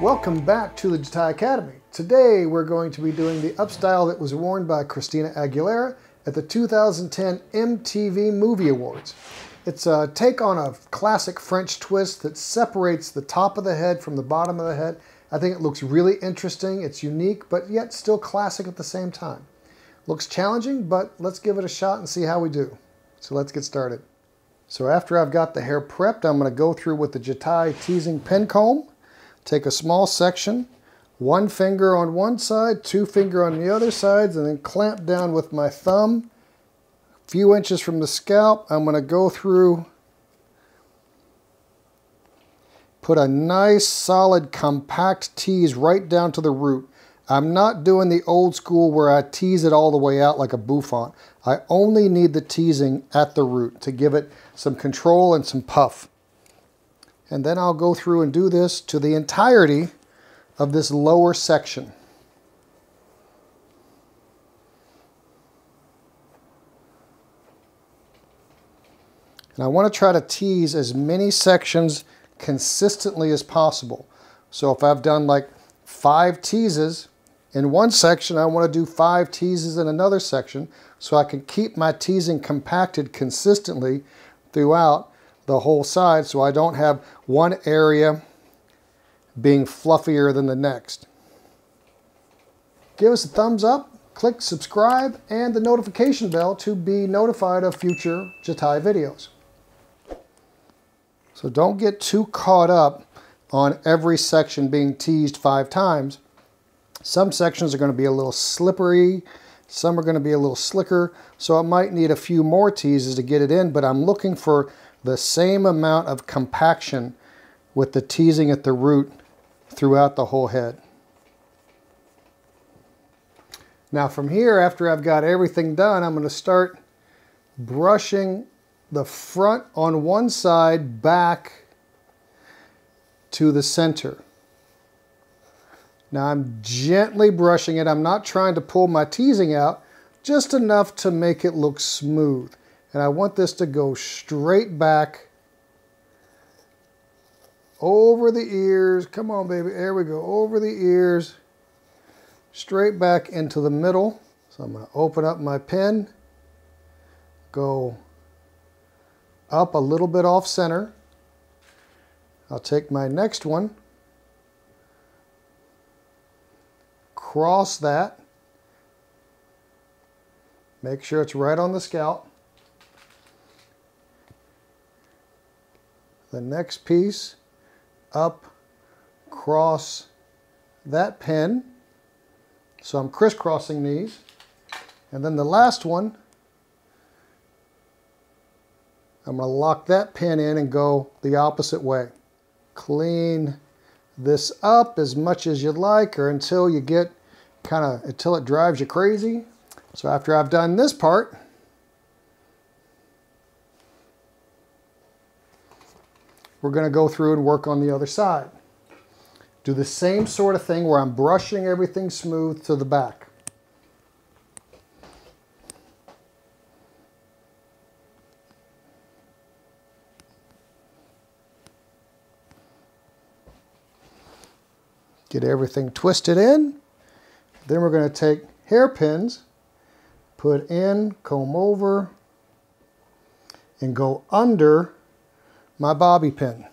Welcome back to the Jatai Academy. Today we're going to be doing the upstyle that was worn by Christina Aguilera at the 2010 MTV Movie Awards. It's a take on a classic French twist that separates the top of the head from the bottom of the head. I think it looks really interesting, it's unique, but yet still classic at the same time. Looks challenging, but let's give it a shot and see how we do. So let's get started. So after I've got the hair prepped, I'm going to go through with the Jatai Teasing Pin Comb. Take a small section, one finger on one side, two finger on the other sides, and then clamp down with my thumb. A few inches from the scalp, I'm going to go through, put a nice, solid, compact tease right down to the root. I'm not doing the old school where I tease it all the way out like a bouffant. I only need the teasing at the root to give it some control and some puff. And then I'll go through and do this to the entirety of this lower section. And I want to try to tease as many sections consistently as possible. So if I've done like 5 teases in one section, I want to do 5 teases in another section so I can keep my teasing compacted consistently throughout the whole side so I don't have one area being fluffier than the next. Give us a thumbs up, click subscribe and the notification bell to be notified of future Jatai videos. So don't get too caught up on every section being teased 5 times. Some sections are going to be a little slippery, some are going to be a little slicker, so I might need a few more teases to get it in, but I'm looking for the same amount of compaction with the teasing at the root throughout the whole head. Now from here, after I've got everything done, I'm going to start brushing the front on one side back to the center. Now I'm gently brushing it. I'm not trying to pull my teasing out, just enough to make it look smooth. And I want this to go straight back over the ears. Come on, baby. There we go. Over the ears, straight back into the middle. So I'm going to open up my pen, go up a little bit off center. I'll take my next one, cross that, make sure it's right on the scalp. The next piece, up, cross that pin. So I'm crisscrossing these. And then the last one, I'm going to lock that pin in and go the opposite way. Clean this up as much as you'd like or until you get kind of, until it drives you crazy. So after I've done this part, we're going to go through and work on the other side. Do the same sort of thing where I'm brushing everything smooth to the back. Get everything twisted in. Then we're going to take hairpins, put in, comb over, and go under my bobby pin.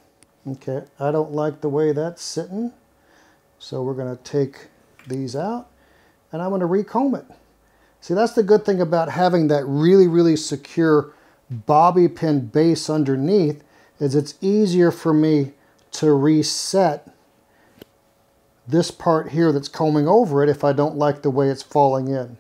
Okay, I don't like the way that's sitting, so we're going to take these out and I'm going to recomb it. See, that's the good thing about having that really, really secure bobby pin base underneath is it's easier for me to reset this part here that's combing over it if I don't like the way it's falling in.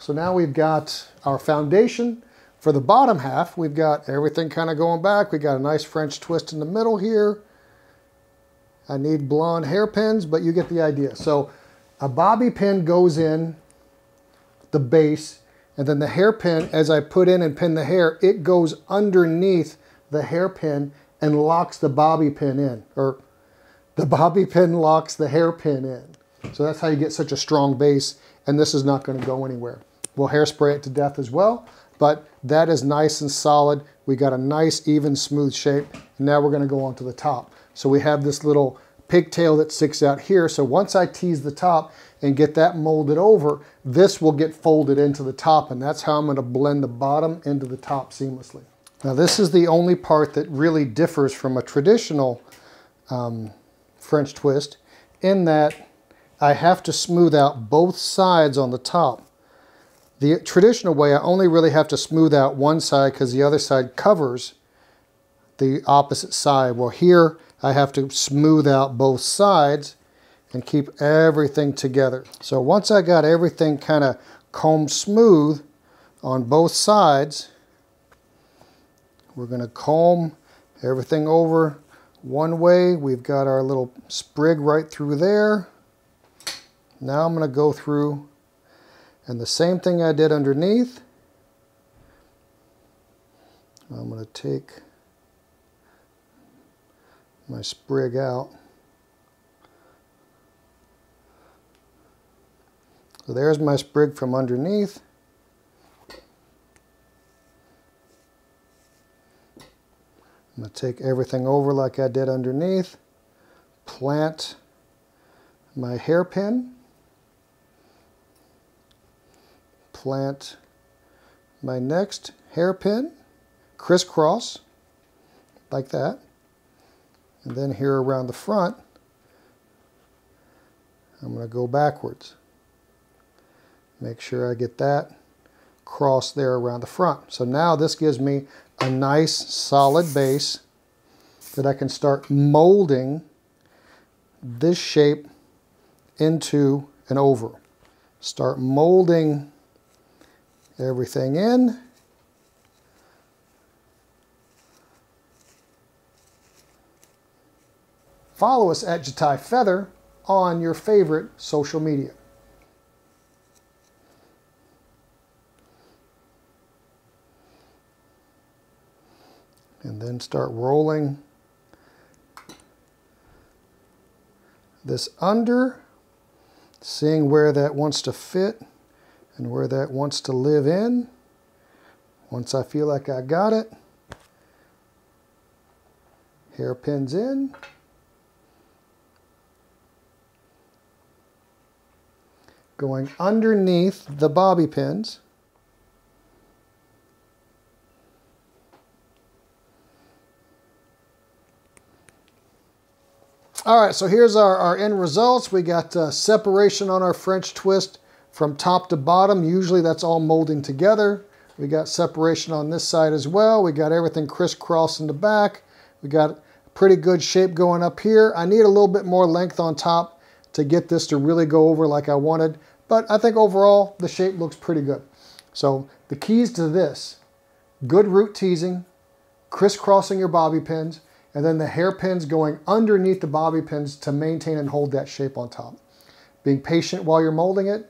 So now we've got our foundation for the bottom half. We've got everything kind of going back. We've got a nice French twist in the middle here. I need blonde hairpins, but you get the idea. So a bobby pin goes in the base, and then the hairpin, as I put in and pin the hair, it goes underneath the hairpin and locks the bobby pin in, or the bobby pin locks the hairpin in. So that's how you get such a strong base, and this is not going to go anywhere. We'll hairspray it to death as well, but that is nice and solid. We got a nice, even, smooth shape. And now we're going to go on to the top. So we have this little pigtail that sticks out here. So once I tease the top and get that molded over, this will get folded into the top, and that's how I'm going to blend the bottom into the top seamlessly. Now this is the only part that really differs from a traditional French twist, in that I have to smooth out both sides on the top. The traditional way, I only really have to smooth out one side because the other side covers the opposite side. Well, here I have to smooth out both sides and keep everything together. So once I got everything kind of combed smooth on both sides, we're going to comb everything over one way. We've got our little sprig right through there. Now I'm going to go through and the same thing I did underneath, I'm going to take my sprig out. So there's my sprig from underneath. I'm going to take everything over like I did underneath, plant my hairpin, plant my next hairpin, crisscross like that, and then here around the front I'm going to go backwards. Make sure I get that cross there around the front. So now this gives me a nice solid base that I can start molding this shape into an oval. Start molding everything in. Follow us at Jatai Feather on your favorite social media. And then start rolling this under, seeing where that wants to fit and where that wants to live in. Once I feel like I got it, hairpins in. Going underneath the bobby pins. All right, so here's our end results. We got separation on our French twist from top to bottom. Usually that's all molding together. We got separation on this side as well. We got everything crisscross in the back. We got a pretty good shape going up here. I need a little bit more length on top to get this to really go over like I wanted, but I think overall the shape looks pretty good. So the keys to this: good root teasing, crisscrossing your bobby pins, and then the hairpins going underneath the bobby pins to maintain and hold that shape on top. Being patient while you're molding it,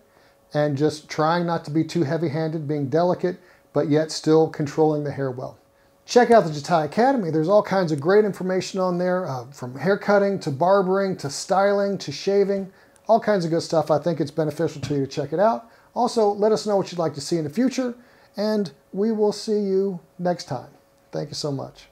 and just trying not to be too heavy-handed, being delicate, but yet still controlling the hair well. Check out the Jatai Academy. There's all kinds of great information on there, from haircutting to barbering to styling to shaving, all kinds of good stuff. I think it's beneficial to you to check it out. Also, let us know what you'd like to see in the future, and we will see you next time. Thank you so much.